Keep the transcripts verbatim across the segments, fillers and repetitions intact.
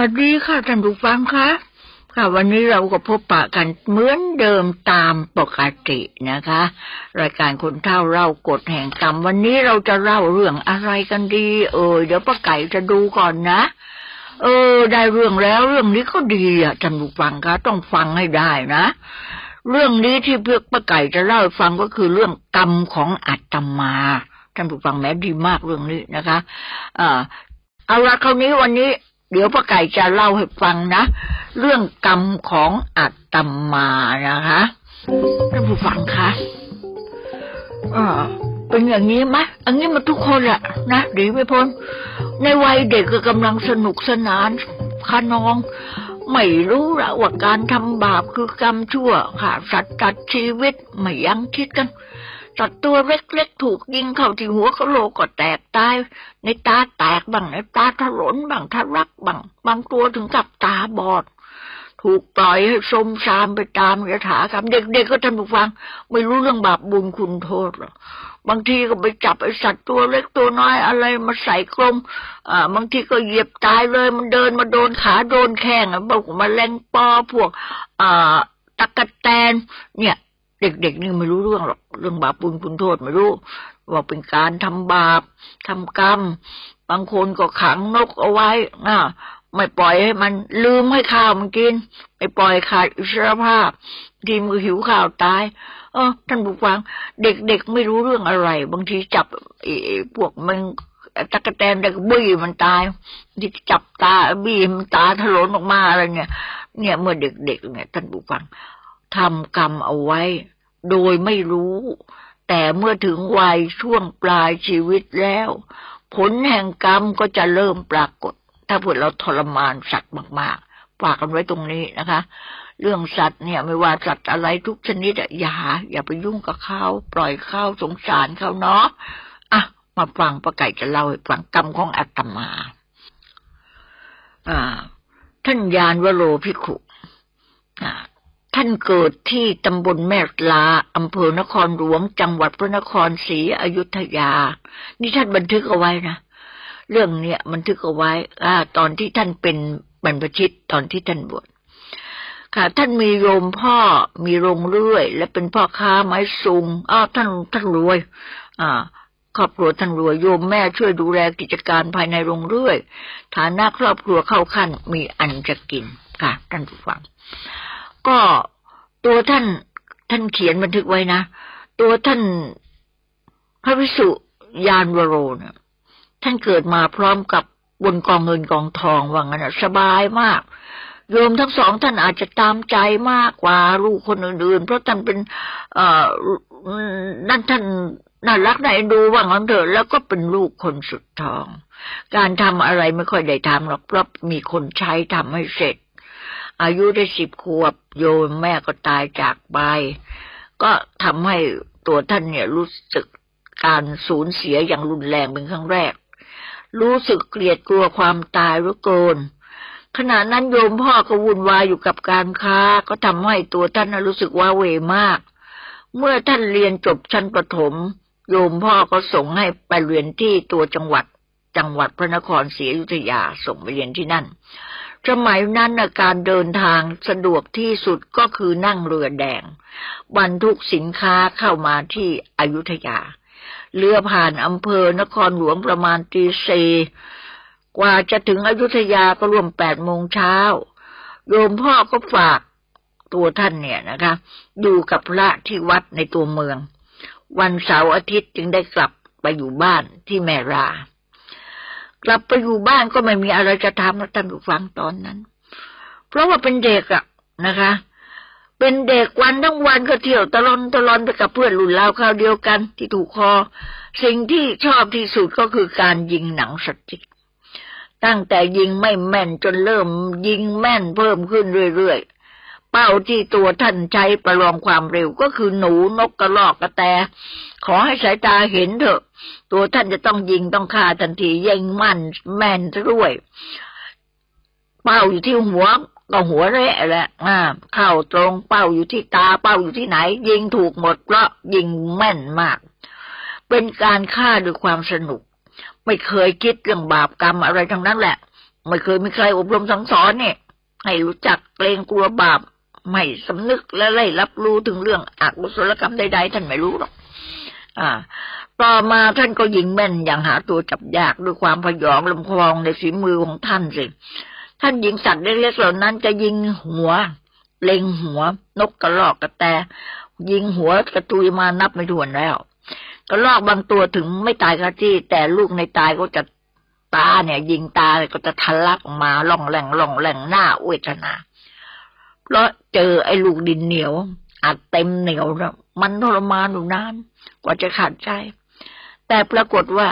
สวัสดีค่ะท่านผู้ฟังคะค่ะวันนี้เราก็พบปะกันเหมือนเดิมตามปกตินะคะรายการคนเฒ่าเล่ากฎแห่งกรรมวันนี้เราจะเล่าเรื่องอะไรกันดีเออเดี๋ยวป้าไก่จะดูก่อนนะเออได้เรื่องแล้วเรื่องนี้ก็ดีอ่ะท่านผู้ฟังคะต้องฟังให้ได้นะเรื่องนี้ที่เพื่อป้าไก่จะเล่าให้ฟังก็คือเรื่องกรรมของอาตมาท่านผู้ฟังแม้ดีมากเรื่องนี้นะคะเออเอาละคราวนี้วันนี้เดี๋ยวป้าไก่จะเล่าให้ฟังนะเรื่องกรรมของอาตมานะคะท่านผู้ฟังคะเออเป็นอย่างนี้ไหมอันนี้มันทุกคนแหละนะหนีไม่พ้นในวัยเด็กก็กำลังสนุกสนานคะนองไม่รู้ละว่าการทำบาปคือกรรมชั่วค่ะสัตว์ตัดชีวิตไม่ยั้งคิดกันตัดตัวเล็กๆถูกยิงเข้าที่หัวกะโหลกก็แตกตายในตาแตกบ้างในตาถลนบ้างทะลักบ้างบางตัวถึงกับตาบอดถูกปล่อยให้สมซามไปตามยถากรรมเด็กๆ ก็ท่านผู้ฟังไม่รู้เรื่องบาปบุญคุณโทษหรอกบางทีก็ไปจับไอ้สัตว์ตัวเล็กตัวน้อยอะไรมาใส่กลมอ่าบางทีก็เหยียบตายเลยมันเดินมาโดนขาโดนแข้งอ่ะบอกมาแรงปอพวกอ่าตะกะแตนเนี่ยเด็กๆนี่ไม่รู้เรื่องหรอกเรื่องบาปบุญคุณโทษไม่รู้ว่าเป็นการทำบาปทำกรรมบางคนก็ขังนกเอาไว้อ่าไม่ปล่อยให้มันลืมให้ข้าวมันกินไม่ปล่อยขาดอิสรภาพดีมือหิวข้าวตายเออท่านผู้ฟังเด็กๆไม่รู้เรื่องอะไรบางทีจับไอ้พวกมันตะกะแตนตะกะบี้มันตายที่จับตาบี้มันตาถลนออกมาอะไรเนี่ยเนี่ยเมื่อเด็กๆเนี่ยท่านผู้ฟังทำกรรมเอาไว้โดยไม่รู้แต่เมื่อถึงวัยช่วงปลายชีวิตแล้วผลแห่งกรรมก็จะเริ่มปรากฏถ้าพวกเราทรมานสัตว์มากๆฝากกันไว้ตรงนี้นะคะเรื่องสัตว์เนี่ยไม่ว่าสัตว์อะไรทุกชนิดอ่ะอย่าอย่าไปยุ่งกับเขาปล่อยเขาสงสารเขาเนาะอ่ะมาฟังป้าไก่จะเล่าให้ฟังกรรมของอาตมาอ่าท่านญาณวโรภิกขุอ่าท่านเกิดที่ตำบลแม่ลาอำเภอนครหลวงจังหวัดพระนครศรีอยุธยานี่ท่านบันทึกเอาไว้นะเรื่องเนี้ยบันทึกเอาไว้อ่าตอนที่ท่านเป็นบรรพชิตตอนที่ท่านบวชค่ะท่านมีโยมพ่อมีโรงเรื่อยและเป็นพ่อค้าไม้สูงอ้าวท่านท่านรวยอ่าครอบครัวท่านรวยโยมแม่ช่วยดูแลกิจการภายในโรงเรื่อยฐานะครอบครัวเข้าขั้นมีอันจะกินค่ะท่านผู้ฟังก็ตัวท่านท่านเขียนบันทึกไว้นะตัวท่านพระภิกษุญาณวโรนะท่านเกิดมาพร้อมกับบนกองเงินกองทองว่างั้นสบายมากโยมทั้งสองท่านอาจจะตามใจมากกว่าลูกคนอื่นๆเพราะท่านเป็นเอ่อนั่นท่านน่ารักน่าเอ็นดูว่างั้นเถอะแล้วก็เป็นลูกคนสุดท้องการทำอะไรไม่ค่อยได้ทำหรอกเพราะมีคนใช้ทำให้เสร็จอายุได้สิบขวบโยมแม่ก็ตายจากไปก็ทำให้ตัวท่านเนี่ยรู้สึกการสูญเสียอย่างรุนแรงเป็นครั้งแรกรู้สึกเกลียดกลัวความตายเหลือเกินขณะนั้นโยมพ่อก็วุ่นวายอยู่กับการค้าก็ทำให้ตัวท่านรู้สึกว้าเหวมากเมื่อท่านเรียนจบชั้นประถมโยมพ่อก็ส่งให้ไปเรียนที่ตัวจังหวัดจังหวัดพระนครศรีอยุธยาส่งไปเรียนที่นั่นสมัยนั้นการเดินทางสะดวกที่สุดก็คือนั่งเรือแดงบรรทุกสินค้าเข้ามาที่อยุธยาเรือผ่านอำเภอนครหลวงประมาณตีสี่กว่าจะถึงอยุธยาก็รวมแปดโมงเช้าโยมพ่อก็ฝากตัวท่านเนี่ยนะคะอยู่กับพระที่วัดในตัวเมืองวันเสาร์อาทิตย์จึงได้กลับไปอยู่บ้านที่แม่รากลับไปอยู่บ้านก็ไม่มีอะไรจะทำนะท่านผู้ฟังตอนนั้นเพราะว่าเป็นเด็กอะนะคะเป็นเด็กวันทั้งวันก็เที่ยวตะลอนตะลอนไปกับเพื่อนรุ่นราวคราวเดียวกันที่ถูกคอสิ่งที่ชอบที่สุดก็คือการยิงหนังสติ๊กตั้งแต่ยิงไม่แม่นจนเริ่มยิงแม่นเพิ่มขึ้นเรื่อยๆเป้าที่ตัวท่านใช้ประลองความเร็วก็คือหนูนกกระรอกกระแตขอให้สายตาเห็นเถอะตัวท่านจะต้องยิงต้องฆ่าทันทียิงมั่นแม่นด้วยเป้าอยู่ที่หัวก็หัวเละแหละเข้าตรงเป้าอยู่ที่ตาเป้าอยู่ที่ไหนยิงถูกหมดเพราะยิงแม่นมากเป็นการฆ่าด้วยความสนุกไม่เคยคิดเรื่องบาปกรรมอะไรทั้งนั้นแหละ ไม่เคยมีใครอบรมสั่งสอนเนี่ยให้รู้จักเกรงกลัวบาปไม่สำนึกและไล่รับรู้ถึงเรื่องอกุศลกรรมใดๆท่านไม่รู้หรอกอ่าต่อมาท่านก็ยิงแม่นอย่างหาตัวจับยากด้วยความพยองลำคลองในฝีมือของท่านสิท่านยิงสัตว์เล็กๆเหล่านั้นจะยิงหัวเล็งหัวนกกระรอกกระแตยิงหัวกระตุยมานับไม่ถ้วนแล้วกระรอกบางตัวถึงไม่ตายคาที่แต่ลูกในตายก็จะตาเนี่ยยิงตาก็จะทะลักออกมาล่องแหล่งล่องแหล่งหน้าอวยธนาเพราะเจอไอ้ลูกดินเหนียวอัดเต็มเหนียวแล้วมันทรมานอยู่นานกว่าจะขาดใจแต่ปรากฏว่า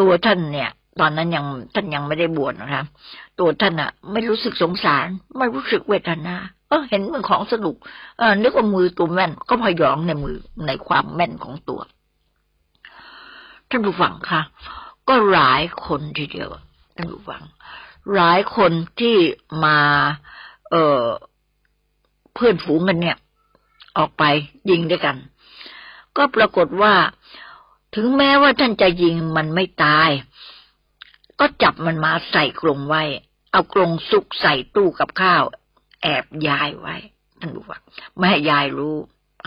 ตัวท่านเนี่ยตอนนั้นยังท่านยังไม่ได้บวชนะครับตัวท่านอ่ะไม่รู้สึกสงสารไม่รู้สึกเวทนาเออเห็นมันของสนุกเออนึกว่ามือตัวแม่นก็พยองในมือในความแม่นของตัวท่านผู้ฟังค่ะก็หลายคนทีเดียวท่านผู้ฟังหลายคนที่มาเออเพื่อนฝูงกันเนี่ยออกไปยิงด้วยกันก็ปรากฏว่าถึงแม้ว่าท่านจะยิงมันไม่ตายก็จับมันมาใส่กรงไว้เอากรงซุกใส่ตู้กับข้าวแอบยายไว้ท่านดูว่าไม่ให้ยายรู้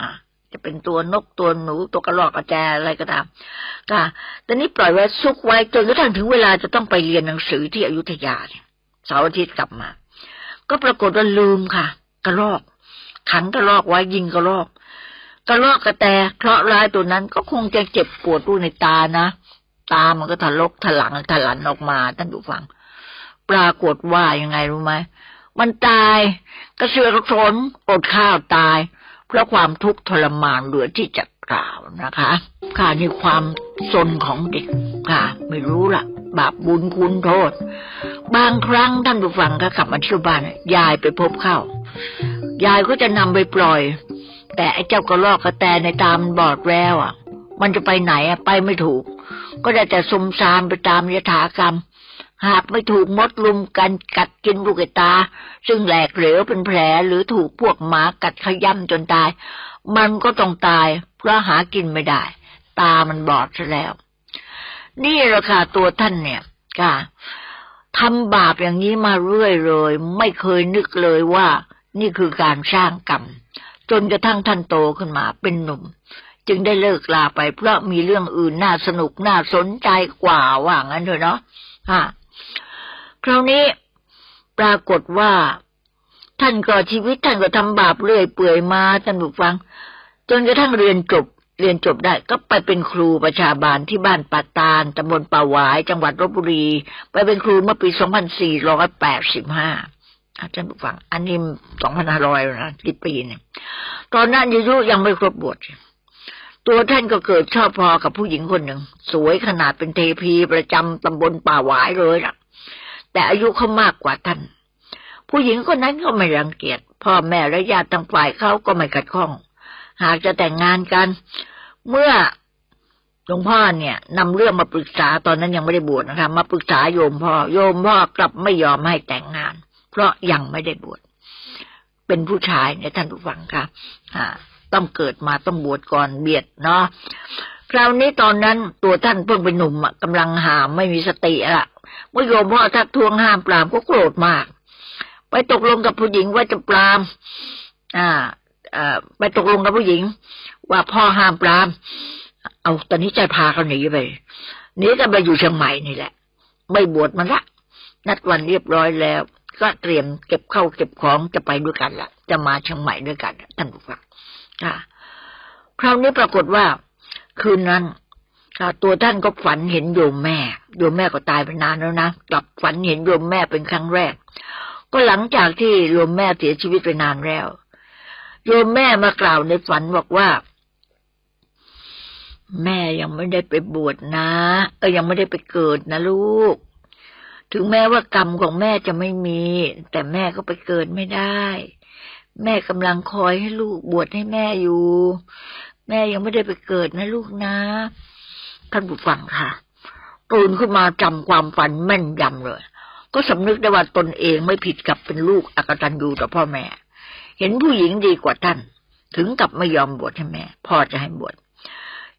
อ่ะจะเป็นตัวนกตัวหนูตัวกระรอกกระแจอะไรก็ตามค่ะตอนนี้ปล่อยไว้ซุกไว้จนกระทั่งถึงเวลาจะต้องไปเรียนหนังสือที่อยุธยาเสาร์อาทิตย์กลับมาก็ปรากฏว่าลืมค่ะกระรอกขังกระรอกไว้ยิงกระรอกกระรอกกระแตเคราะห์ร้ายตัวนั้นก็คงจะเจ็บปวดรูในตานะตามันก็ทะลกทะหลังทะหลันออกมาท่านผู้ฟังปรากฏว่ายังไงรู้ไหมมันตายกระเสือกกระสนอดข้าวตายเพราะความทุกข์ทรมานเหลือที่จะกล่าวนะคะค่ะนี่ความซนของเด็กค่ะไม่รู้ล่ะบาปบุญคุณโทษบางครั้งท่านผู้ฟังก็กลับมาที่บ้านยายไปพบเข้ายายก็จะนำไปปล่อยแต่ไอ้เจ้ากระรอกกระแตในตามันบอดแล้วอ่ะมันจะไปไหนอ่ะไปไม่ถูกก็ได้แต่ซุ่มซ่ามไปตามยถากรรมหากไม่ถูกมดลุมกันกัดกินลูกตาซึ่งแหลกเหลวเป็นแผลหรือถูกพวกหมากัดขย้ำจนตายมันก็ต้องตายเพราะหากินไม่ได้ตามันบอดซะแล้วนี่แหละค่ะตัวท่านเนี่ยค่ะทำบาปอย่างนี้มาเรื่อยเลยไม่เคยนึกเลยว่านี่คือการสร้างกรรมจนกระทั่งท่านโตขึ้นมาเป็นหนุ่มจึงได้เลิกลาไปเพราะมีเรื่องอื่นน่าสนุกน่าสนใจกว่าว่างั้นเถอะเนาะค่ะคราวนี้ปรากฏว่าท่านก่อชีวิตท่านก็ทำบาปเรื่อยเปื่อยมาท่านผู้ฟังจนกระทั่งเรียนจบเรียนจบได้ก็ไปเป็นครูประชาบาลที่บ้านปาตานตำบลป่าหวายจังหวัดลพบุรีไปเป็นครูเมื่อปีสองพันสี่ร้อยแปดสิบห้าอาจารย์ผู้ฟังอันนี้สองพันห้าร้อยนะกี่ปีเนี่ยตอนนั้นอายุยังไม่ครบบวชตัวท่านก็เกิดชอบพอกับผู้หญิงคนหนึ่งสวยขนาดเป็นเทพีประจำตำบลป่าหวายเลยล่ะแต่อายุเขามากกว่าท่านผู้หญิงคนนั้นก็ไม่รังเกียจพ่อแม่และญาติต่างฝ่ายเขาก็ไม่ขัดข้องหากจะแต่งงานกันเมื่อหลวงพ่อเนี่ยนำเรื่องมาปรึกษาตอนนั้นยังไม่ได้บวชนะคะมาปรึกษาโยมพ่อโยมพ่อกลับไม่ยอมให้แต่งงานเพราะยังไม่ได้บวชเป็นผู้ชายเนี่ยท่านผู้ฟังค่ะต้องเกิดมาต้องบวชก่อนเบียดเนาะคราวนี้ตอนนั้นตัวท่านเพิ่งเป็นหนุ่มกำลังหามไม่มีสติละเมื่อโยมพ่อทักทวงห้ามปรามก็โกรธมากไปตกลงกับผู้หญิงว่าจะปรามอ่าอ่าไปตกลงกับผู้หญิงว่าพ่อห้ามปรามเอาตอนนี้จะพาเขาหนีไปหนีกันไปอยู่เชียงใหม่นี่แหละไม่บวชมันละนัดวันเรียบร้อยแล้วก็เตรียมเก็บเข้าเก็บของจะไปด้วยกันละจะมาเชียงใหม่ด้วยกันท่านผู้ฟังค่ะคราวนี้ปรากฏว่าคืนนั้นตัวท่านก็ฝันเห็นโยมแม่โยมแม่ก็ตายไปนานแล้วนะกลับฝันเห็นโยมแม่เป็นครั้งแรกก็หลังจากที่โยมแม่เสียชีวิตไปนานแล้วโยมแม่มากล่าวในฝันบอกว่าแม่ยังไม่ได้ไปบวชนะเออยังไม่ได้ไปเกิดนะลูกถึงแม้ว่ากรรมของแม่จะไม่มีแต่แม่ก็ไปเกิดไม่ได้แม่กำลังคอยให้ลูกบวชให้แม่อยู่แม่ยังไม่ได้ไปเกิดนะลูกนะท่านผู้ฟังค่ะตื่นขึ้นมาจำความฝันแม่นยำเลยก็สำนึกได้ว่าตนเองไม่ผิดกับเป็นลูกอกตัญญูต่อพ่อแม่เห็นผู้หญิงดีกว่าท่านถึงกับไม่ยอมบวชให้แม่พ่อจะให้บวช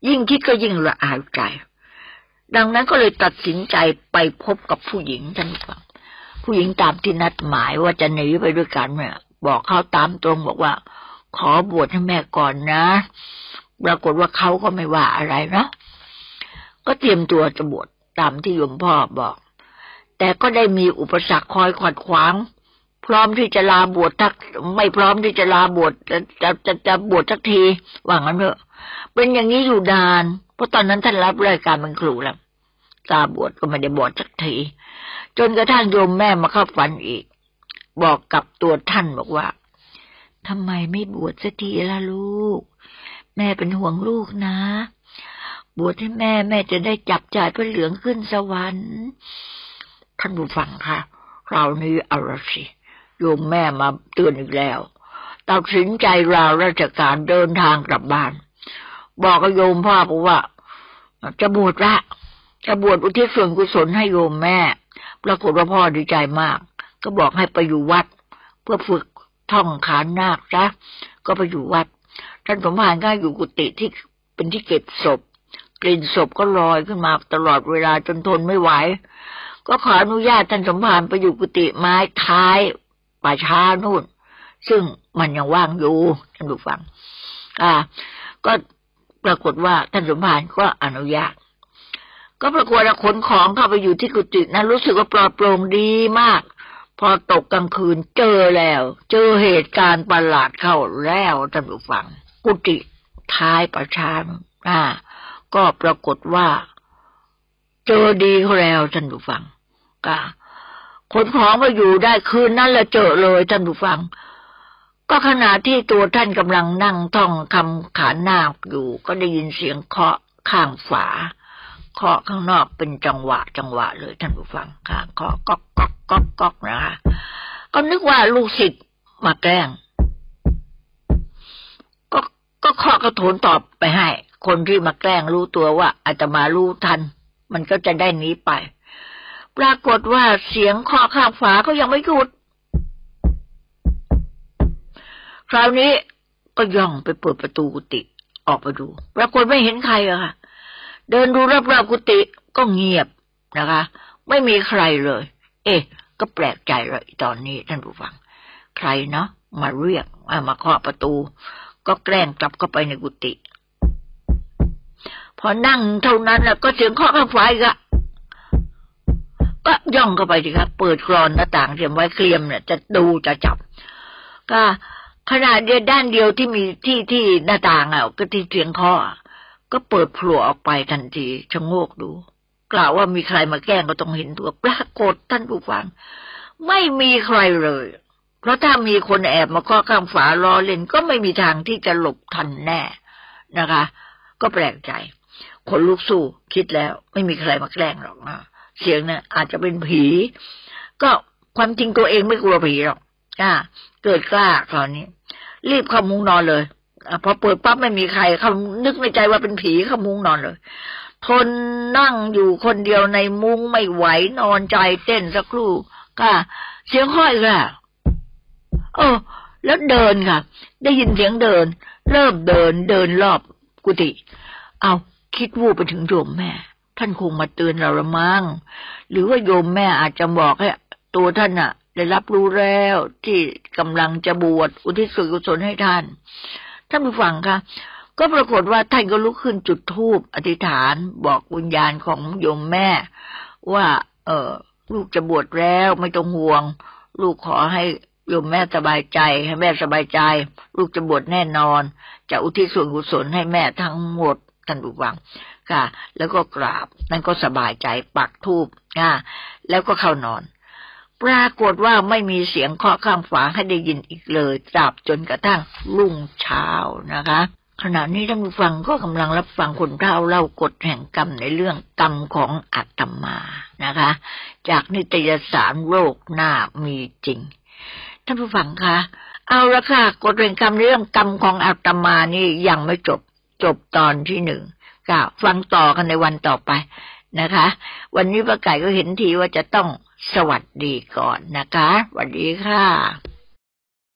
ยิ่งคิดก็ยิ่งละอายใจดังนั้นก็เลยตัดสินใจไปพบกับผู้หญิงท่านผู้ฟัง ผู้หญิงตามที่นัดหมายว่าจะหนีไปด้วยกันเนี่ยบอกเขาตามตรงบอกว่าขอบวชให้แม่ก่อนนะปรากฏว่าเขาก็ไม่ว่าอะไรนะก็เตรียมตัวจะบวชตามที่โยมพ่อบอกแต่ก็ได้มีอุปสรรคคอยขัดขวางพร้อมที่จะลาบวชทักไม่พร้อมที่จะลาบวชจะจะจะจะบวชสักทีว่างั้นเถอะเป็นอย่างนี้อยู่นานเพราะตอนนั้นท่านรับรายการเป็นครูแล้วลาบวชก็ไม่ได้บวชสักทีจนกระทั่งโยมแม่มาเข้าฝันอีกบอกกับตัวท่านบอกว่าทำไมไม่บวชสักทีล่ะลูกแม่เป็นห่วงลูกนะบวชให้แม่แม่จะได้จับจ่ายพระเหลืองขึ้นสวรรค์ท่านผู้ฟังค่ะคราวนี้เอาละสิโยมแม่มาเตือนอีกแล้วตัดสินใจลาราชการเดินทางกลับบ้านบอกกับโยมพ่อบอกว่าจะบวชละจะบวชอุทิศส่วนกุศลให้โยมแม่ปรากฏว่าพ่อดีใจมากก็บอกให้ไปอยู่วัดเพื่อฝึกท่องขานนาคนะก็ไปอยู่วัดท่านสมภารก็อยู่กุฏิที่เป็นที่เก็บศพกลิ่นศพก็ลอยขึ้นมาตลอดเวลาจนทนไม่ไหวก็ขออนุญาตท่านสมภารไปอยู่กุฏิไม้ท้ายป่าช้านู่นซึ่งมันยังว่างอยู่ท่านผู้ฟังอ่าก็ปรากฏว่าท่านสมภารก็อนุญาตก็ปรากฏว่าขนของเข้าไปอยู่ที่กุฏินั้นรู้สึกว่าปลอดโปร่งดีมากพอตกกลางคืนเจอแล้วเจอเหตุการณ์ประหลาดเข้าแล้วท่านผู้ฟังกุฏิท้ายป่าช้าอ่าก็ปรากฏว่าเจอดีเขาแล้วท่านผู้ฟังก็ขนของมาอยู่ได้คืนนั้นละเจอเลยท่านผู้ฟังก็ขณะที่ตัวท่านกำลังนั่งท่องคำขานนาคอยู่ก็ได้ยินเสียงเคาะข้างฝาเคาะข้างนอกเป็นจังหวะจังหวะเลยท่านผู้ฟังค่ะเคาะก๊อกก๊อกก๊อกก๊อกนะคะก็นึกว่าลูกศิษย์มาแกล้งก็ก็เคาะกระโถนตอบไปให้คนที่มาแกล้งรู้ตัวว่าอาตมารู้ทันมันก็จะได้หนีไปปรากฏว่าเสียงเคาะข้างฝาก็ยังไม่หยุดคราวนี้ก็ย่องไปเปิดประตูกุฏิออกไปดูปรากฏไม่เห็นใครอะค่ะเดินดูรอบๆกุฏิก็เงียบนะคะไม่มีใครเลยเอ๊ะก็แปลกใจเลยตอนนี้ท่านผู้ฟังใครเนาะมาเรียกมาเคาะประตูก็แกล้งกลับเข้าไปในกุฏิพอนั่งเท่านั้นแล้วก็เสียงเคาะข้างฝาอีกอะก็ย่องเข้าไปสิครับเปิดกรอนหน้าต่างเตรียมไว้เคลียมเนี่ยจะดูจะจับก็ขนาดเดียวด้านเดียวที่มีที่ที่หน้าต่างอ่ะก็ที่เสียงเคาะก็เปิดผลัวออกไปทันทีชะโงกดูกล่าวว่ามีใครมาแกล้งก็ต้องเห็นตัวปรากฏท่านผู้ฟังไม่มีใครเลยเพราะถ้ามีคนแอบมาเคาะข้างฝาล้อเล่นก็ไม่มีทางที่จะหลบทันแน่นะคะก็แปลกใจคนลุกสู้คิดแล้วไม่มีใครมาแกล้งหรอกนะเสียงน่ะอาจจะเป็นผีก็ความจริงตัวเองไม่กลัวผีหรอกอ่าเกิดกล้าคราวนี้รีบเข้ามุ้งนอนเลยพอเปิดปั๊บไม่มีใครเขานึกในใจว่าเป็นผีเข้ามุ้งนอนเลยทนนั่งอยู่คนเดียวในมุ้งไม่ไหวนอนใจเต้นสักครู่ก็เสียงค่อยค่ะเออแล้วเดินค่ะได้ยินเสียงเดินเริ่มเดินเดินรอบกุฏิเอาคิดวูบไปถึงโยมแม่ท่านคงมาเตือนเราละมั้งหรือว่าโยมแม่อาจจะบอกให้ตัวท่านน่ะได้รับรู้แล้วที่กำลังจะบวชอุทิศส่วนกุศลให้ท่านท่านผู้ฟังค่ะก็ปรากฏว่าท่านก็ลุกขึ้นจุดธูปอธิษฐานบอกวิญญาณของโยมแม่ว่าเออลูกจะบวชแล้วไม่ต้องห่วงลูกขอให้โยมแม่สบายใจให้แม่สบายใจลูกจะบวชแน่นอนจะอุทิศส่วนกุศลให้แม่ทั้งหมดท่านผู้ฟังค่ะแล้วก็กราบนั่นก็สบายใจปักธูปค่ะแล้วก็เข้านอนปรากฏว่าไม่มีเสียงเคาะข้างฝาให้ได้ยินอีกเลยตราบจนกระทั่งรุ่งเช้านะคะขณะนี้ท่านผู้ฟังก็กำลังรับฟังคนเฒ่าเล่ากฎแห่งกรรมในเรื่องกรรมของอาตมานะคะจากนิตยสารโลกหน้ามีจริงท่านผู้ฟังคะเอาละค่ะกฎแห่งกรรมเรื่องกรรมของอาตมานี่ยังไม่จบจบตอนที่หนึ่งก็ฟังต่อกันในวันต่อไปนะคะวันนี้ป้าไก่ก็เห็นทีว่าจะต้องสวัสดีก่อนนะคะสวัสดีค่ะ